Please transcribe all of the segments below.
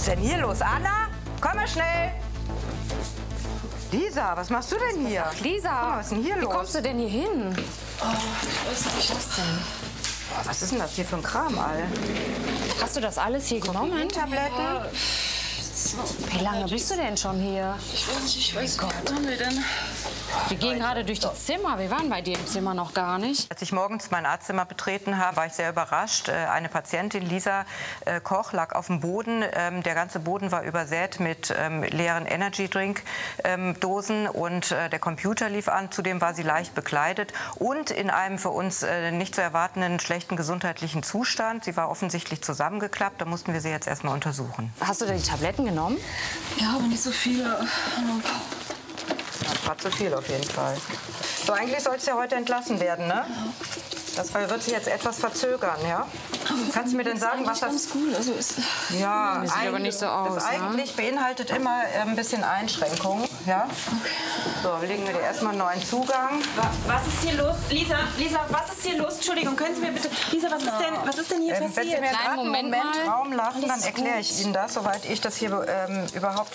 Was ist denn hier los? Anna, komm mal schnell. Lisa, was machst du denn hier? Ach, Lisa, was ist denn hier los? Wie kommst du denn hier hin? Oh, was ist das denn? Oh, was ist denn das hier für ein Kram, all? Hast du das alles hier genommen? Tabletten? Ja. So, wie lange bist du denn schon hier? Ich weiß nicht, was haben wir denn? Wir gehen gerade durch die Zimmer. Wir waren bei dir im Zimmer noch gar nicht. Als ich morgens mein Arztzimmer betreten habe, war ich sehr überrascht. Eine Patientin, Lisa Koch, lag auf dem Boden. Der ganze Boden war übersät mit leeren Energy-Drink-Dosen und der Computer lief an. Zudem war sie leicht bekleidet und in einem für uns nicht zu erwartenden schlechten gesundheitlichen Zustand. Sie war offensichtlich zusammengeklappt. Da mussten wir sie jetzt erstmal untersuchen. Hast du denn die Tabletten genommen? Ja, aber nicht so viele. Ja, gerade zu viel auf jeden Fall. So, eigentlich soll es ja heute entlassen werden, ne? Ja. Das wird sich jetzt etwas verzögern, ja? Kannst du mir denn sagen, was das... Ganz gut. Also ist ja, sieht aber nicht so aus, das eigentlich beinhaltet immer ein bisschen Einschränkungen, ja? So, legen wir dir erstmal einen neuen Zugang. Was ist hier los? Lisa, was ist hier los? Entschuldigung, können Sie mir bitte... Lisa, was ist denn hier passiert? Wenn Sie mir gerade einen Moment Raum lassen, dann erkläre ich Ihnen das, soweit ich das hier überhaupt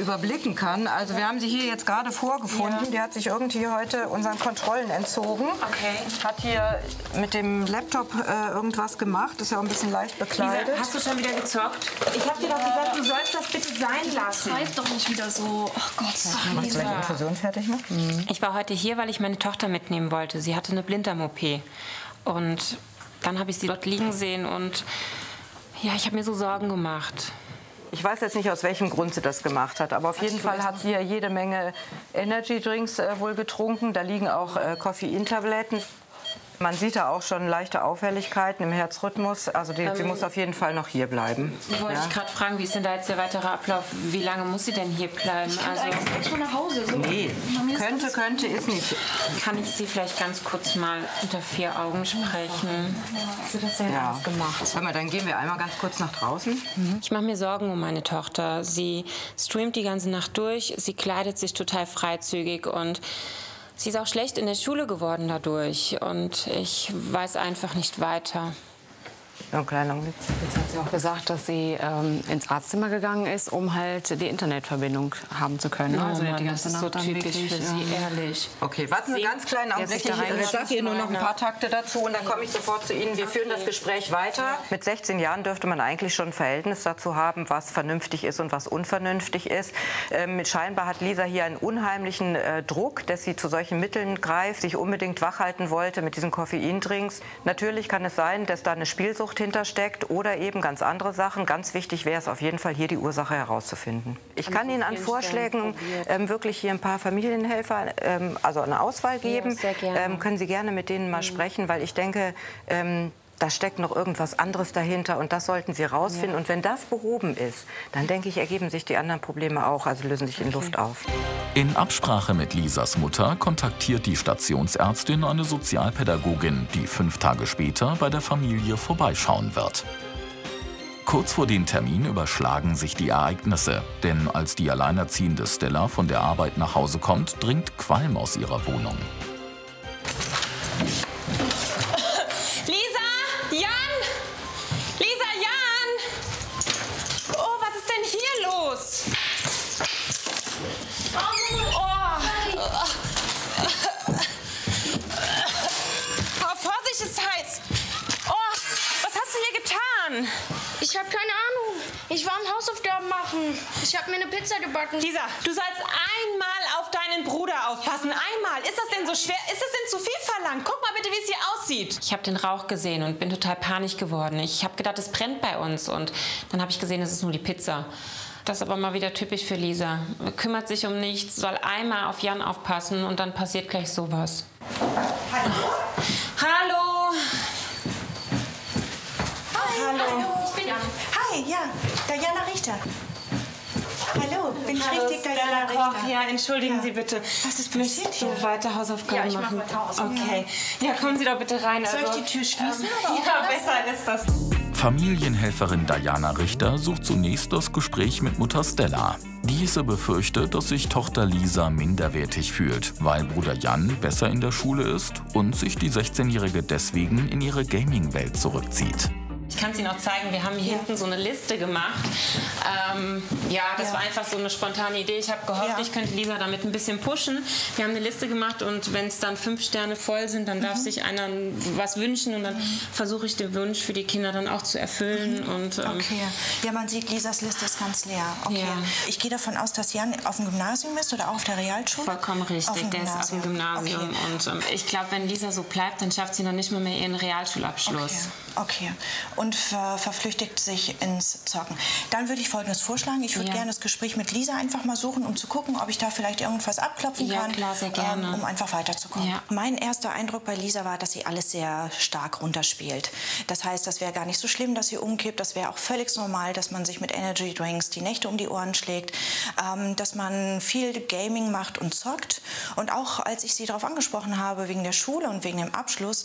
überblicken kann. Also wir haben sie hier jetzt gerade vorgefunden. Ja. Die hat sich irgendwie heute unseren Kontrollen entzogen. Okay. Hat hier mit dem Laptop irgendwas gemacht. Ist ja auch ein bisschen leicht bekleidet. Lisa, hast du schon wieder gezockt? Ich habe dir doch gesagt, du sollst das bitte sein lassen. Schreib doch nicht wieder so. Ach Gott, machst du gleich die Infusion fertig noch? Mhm. Ich war heute hier, weil ich meine Tochter mitnehmen wollte. Sie hatte eine Blinddarm-OP. Und dann habe ich sie dort liegen sehen und ja, ich habe mir so Sorgen gemacht. Ich weiß jetzt nicht, aus welchem Grund sie das gemacht hat, aber auf jeden Fall hat sie ja jede Menge Energy-Drinks wohl getrunken. Da liegen auch Koffeintabletten. Man sieht da auch schon leichte Auffälligkeiten im Herzrhythmus. Also sie muss auf jeden Fall noch hier bleiben. Wollte ich gerade fragen, wie ist denn da jetzt der weitere Ablauf? Wie lange muss sie denn hier bleiben? Ich könnte eigentlich schon nach Hause. So. Nee, könnte ist nicht. Kann ich Sie vielleicht ganz kurz mal unter vier Augen sprechen? Hast du das denn alles gemacht? Hör mal, dann gehen wir einmal ganz kurz nach draußen. Mhm. Ich mache mir Sorgen um meine Tochter. Sie streamt die ganze Nacht durch. Sie kleidet sich total freizügig und... Sie ist auch schlecht in der Schule geworden dadurch und ich weiß einfach nicht weiter. Ja, kleiner Augenblick. Jetzt hat sie auch gesagt, dass sie ins Arztzimmer gegangen ist, um halt die Internetverbindung haben zu können. Oh, also Mann, die ganze Nacht so typisch für Sie, ehrlich. Okay, warten Sie ganz kleinen Augenblick. Ich sage hier nur noch ein paar Takte dazu und dann komme ich sofort zu Ihnen. Wir führen das Gespräch weiter. Ja. Mit 16 Jahren dürfte man eigentlich schon ein Verhältnis dazu haben, was vernünftig ist und was unvernünftig ist. Scheinbar hat Lisa hier einen unheimlichen Druck, dass sie zu solchen Mitteln greift, sich unbedingt wachhalten wollte mit diesen Koffeindrinks. Natürlich kann es sein, dass da eine Spielsucht hintersteckt oder eben ganz andere Sachen. Ganz wichtig wäre es auf jeden Fall, hier die Ursache herauszufinden. Ich kann Ihnen an Vorschlägen wirklich hier ein paar Familienhelfer, also eine Auswahl geben. Ja, können Sie gerne mit denen mal sprechen, weil ich denke, da steckt noch irgendwas anderes dahinter und das sollten Sie rausfinden. Ja. Und wenn das behoben ist, dann denke ich, ergeben sich die anderen Probleme auch, also lösen sich in Luft auf. In Absprache mit Lisas Mutter kontaktiert die Stationsärztin eine Sozialpädagogin, die 5 Tage später bei der Familie vorbeischauen wird. Kurz vor dem Termin überschlagen sich die Ereignisse, denn als die alleinerziehende Stella von der Arbeit nach Hause kommt, dringt Qualm aus ihrer Wohnung. Ich habe keine Ahnung. Ich war am Hausaufgaben machen. Ich habe mir eine Pizza gebacken. Lisa, du sollst einmal auf deinen Bruder aufpassen. Einmal. Ist das denn so schwer? Ist das denn zu viel verlangt? Guck mal bitte, wie es hier aussieht. Ich habe den Rauch gesehen und bin total panisch geworden. Ich habe gedacht, es brennt bei uns. Und dann habe ich gesehen, es ist nur die Pizza. Das ist aber mal wieder typisch für Lisa. Kümmert sich um nichts, soll einmal auf Jan aufpassen und dann passiert gleich sowas. Hallo. Hallo. Hallo. Hallo. Hi, ja, Diana Richter. Hallo, bin ich richtig Diana Richter? Ja, entschuldigen Sie bitte. Was ist passiert hier? So weiter Hausaufgaben machen. Okay. Ja, kommen Sie doch bitte rein. Soll ich die Tür schließen? Ja, besser ist das. Familienhelferin Diana Richter sucht zunächst das Gespräch mit Mutter Stella. Diese befürchtet, dass sich Tochter Lisa minderwertig fühlt, weil Bruder Jan besser in der Schule ist und sich die 16-Jährige deswegen in ihre Gaming-Welt zurückzieht. Ich kann es Ihnen auch zeigen, wir haben hier hinten so eine Liste gemacht. Das war einfach so eine spontane Idee. Ich habe gehofft, ich könnte Lisa damit ein bisschen pushen. Wir haben eine Liste gemacht und wenn es dann 5 Sterne voll sind, dann darf sich einer was wünschen und dann versuche ich den Wunsch für die Kinder dann auch zu erfüllen. Und, ja, man sieht, Lisas Liste ist ganz leer. Okay. Ja. Ich gehe davon aus, dass Jan auf dem Gymnasium ist oder auch auf der Realschule? Vollkommen richtig, der ist auf dem Gymnasium. Okay. Und ich glaube, wenn Lisa so bleibt, dann schafft sie noch nicht mal mehr ihren Realschulabschluss. Okay. Und verflüchtigt sich ins Zocken. Dann würde ich Folgendes vorschlagen. Ich würde gerne das Gespräch mit Lisa einfach mal suchen, um zu gucken, ob ich da vielleicht irgendwas abklopfen kann. Ja, klar, sehr gerne. Um einfach weiterzukommen. Ja. Mein erster Eindruck bei Lisa war, dass sie alles sehr stark runterspielt. Das heißt, das wäre gar nicht so schlimm, dass sie umkippt. Das wäre auch völlig normal, dass man sich mit Energy Drinks die Nächte um die Ohren schlägt. Dass man viel Gaming macht und zockt. Und auch, als ich sie darauf angesprochen habe, wegen der Schule und wegen dem Abschluss,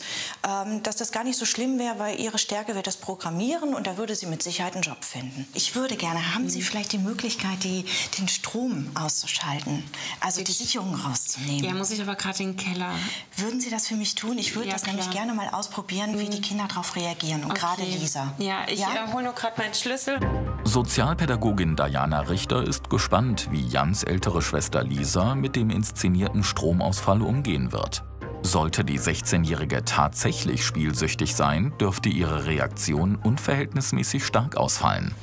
dass das gar nicht so schlimm wäre, weil ihre Stärke wäre das Programmieren und da würde sie mit Sicherheit einen Job finden. Ich würde gerne, haben Sie vielleicht die Möglichkeit, den Strom auszuschalten, also die Sicherung rauszunehmen? Ja, muss ich aber gerade in den Keller. Würden Sie das für mich tun? Ich würde das nämlich gerne mal ausprobieren, wie die Kinder darauf reagieren und gerade Lisa. Ja, ich hole nur gerade meinen Schlüssel. Sozialpädagogin Diana Richter ist gespannt, wie Jans ältere Schwester Lisa mit dem inszenierten Stromausfall umgehen wird. Sollte die 16-Jährige tatsächlich spielsüchtig sein, dürfte ihre Reaktion unverhältnismäßig stark ausfallen.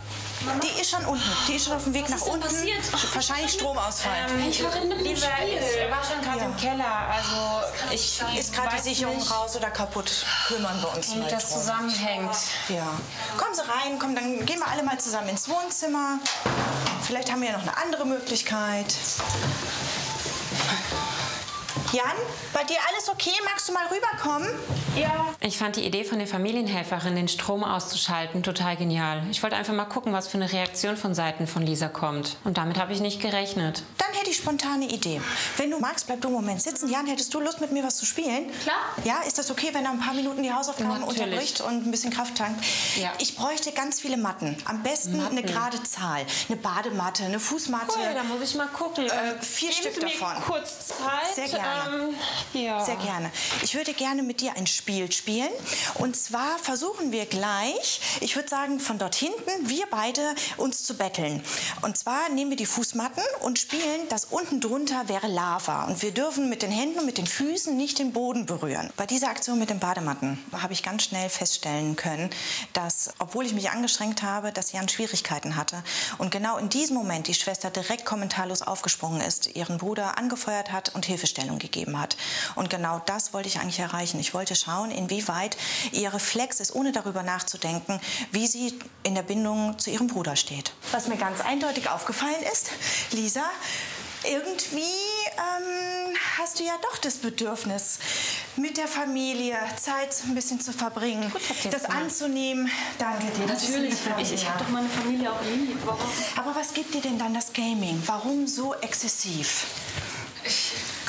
Die ist schon unten, die ist schon auf dem Weg nach unten. Wahrscheinlich Stromausfall. Ich war schon gerade im Keller, also ist gerade die Sicherung raus oder kaputt, kümmern wir uns mal drum. Das zusammenhängt. Ja. Kommen Sie rein, dann gehen wir alle mal zusammen ins Wohnzimmer. Vielleicht haben wir ja noch eine andere Möglichkeit. Jan, bei dir alles okay? Magst du mal rüberkommen? Ja. Ich fand die Idee von der Familienhelferin, den Strom auszuschalten, total genial. Ich wollte einfach mal gucken, was für eine Reaktion von Seiten von Lisa kommt. Und damit habe ich nicht gerechnet. Dann hätte ich spontane Idee. Wenn du magst, bleib du im Moment sitzen. Jan, hättest du Lust, mit mir was zu spielen? Klar. Ja, ist das okay, wenn er ein paar Minuten die Hausaufgaben unterbricht und ein bisschen Kraft tankt? Ja. Ich bräuchte ganz viele Matten. Am besten eine gerade Zahl. Eine Badematte, eine Fußmatte. Cool, da muss ich mal gucken. 4 Stück davon. Geben Sie mir kurz Zeit? Sehr gerne. Sehr gerne. Ich würde gerne mit dir ein Spiel spielen. Und zwar versuchen wir gleich, ich würde sagen, von dort hinten, wir beide uns zu betteln. Und zwar nehmen wir die Fußmatten und spielen, dass unten drunter wäre Lava. Und wir dürfen mit den Händen und mit den Füßen nicht den Boden berühren. Bei dieser Aktion mit den Badematten habe ich ganz schnell feststellen können, dass, obwohl ich mich angestrengt habe, dass Jan Schwierigkeiten hatte. Und genau in diesem Moment die Schwester direkt kommentarlos aufgesprungen ist, ihren Bruder angefeuert hat und Hilfestellung gegeben hat. Und genau das wollte ich eigentlich erreichen. Ich wollte schauen, inwieweit ihr Reflex ist, ohne darüber nachzudenken, wie sie in der Bindung zu ihrem Bruder steht. Was mir ganz eindeutig aufgefallen ist, Lisa, irgendwie hast du ja doch das Bedürfnis, mit der Familie Zeit ein bisschen zu verbringen, das anzunehmen. Danke dir. Natürlich, ich habe doch meine Familie auch lieb. Warum? Aber was gibt dir denn dann das Gaming? Warum so exzessiv?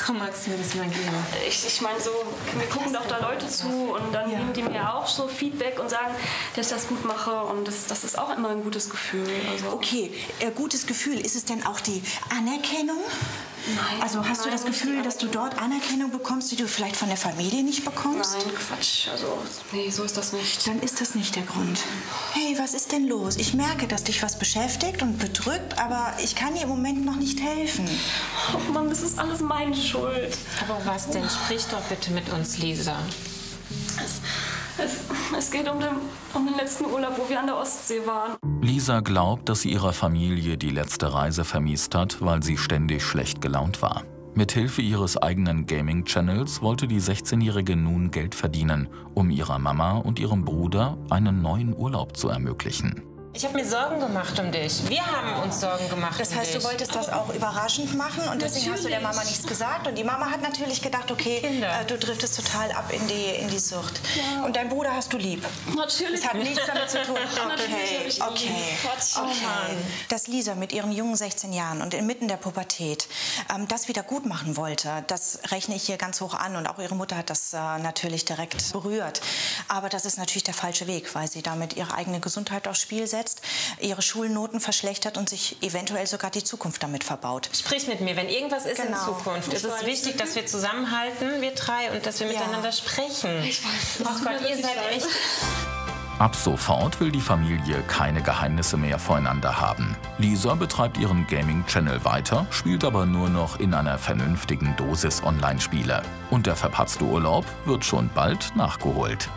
Komm, magst du mir das mal geben? Ich meine, so, wir gucken doch da Leute zu und dann geben die mir auch so Feedback und sagen, dass ich das gut mache und das ist auch immer ein gutes Gefühl. Also. Okay, gutes Gefühl, ist es denn auch die Anerkennung? Nein. Also hast du das Gefühl, dass du dort Anerkennung bekommst, die du vielleicht von der Familie nicht bekommst? Nein, Quatsch. Also, nee, so ist das nicht. Dann ist das nicht der Grund. Hey, was ist denn los? Ich merke, dass dich was beschäftigt und bedrückt, aber ich kann dir im Moment noch nicht helfen. Oh Mann, das ist alles meine Schuld. Aber was denn? Sprich doch bitte mit uns, Lisa. Es geht um den letzten Urlaub, wo wir an der Ostsee waren. Lisa glaubt, dass sie ihrer Familie die letzte Reise vermiest hat, weil sie ständig schlecht gelaunt war. Mithilfe ihres eigenen Gaming-Channels wollte die 16-Jährige nun Geld verdienen, um ihrer Mama und ihrem Bruder einen neuen Urlaub zu ermöglichen. Ich habe mir Sorgen gemacht um dich. Wir haben uns Sorgen gemacht um dich. Das heißt, du wolltest das auch überraschend machen und deswegen hast du der Mama nichts gesagt. Und die Mama hat natürlich gedacht, okay, du driftest total ab in die Sucht. Ja. Und deinen Bruder hast du lieb. Natürlich. Das hat nichts damit zu tun. Okay, okay. Dass Lisa mit ihren jungen 16 Jahren und inmitten der Pubertät das wieder gut machen wollte, das rechne ich hier ganz hoch an. Und auch ihre Mutter hat das natürlich direkt berührt. Aber das ist natürlich der falsche Weg, weil sie damit ihre eigene Gesundheit aufs Spiel setzt, ihre Schulnoten verschlechtert und sich eventuell sogar die Zukunft damit verbaut. Sprich mit mir, wenn irgendwas ist in Zukunft. Es ist wichtig, dass wir zusammenhalten, wir drei, und dass wir miteinander sprechen. Ich weiß. Oh Gott, ihr seid echt... Ab sofort will die Familie keine Geheimnisse mehr voreinander haben. Lisa betreibt ihren Gaming-Channel weiter, spielt aber nur noch in einer vernünftigen Dosis Online-Spiele. Und der verpatzte Urlaub wird schon bald nachgeholt.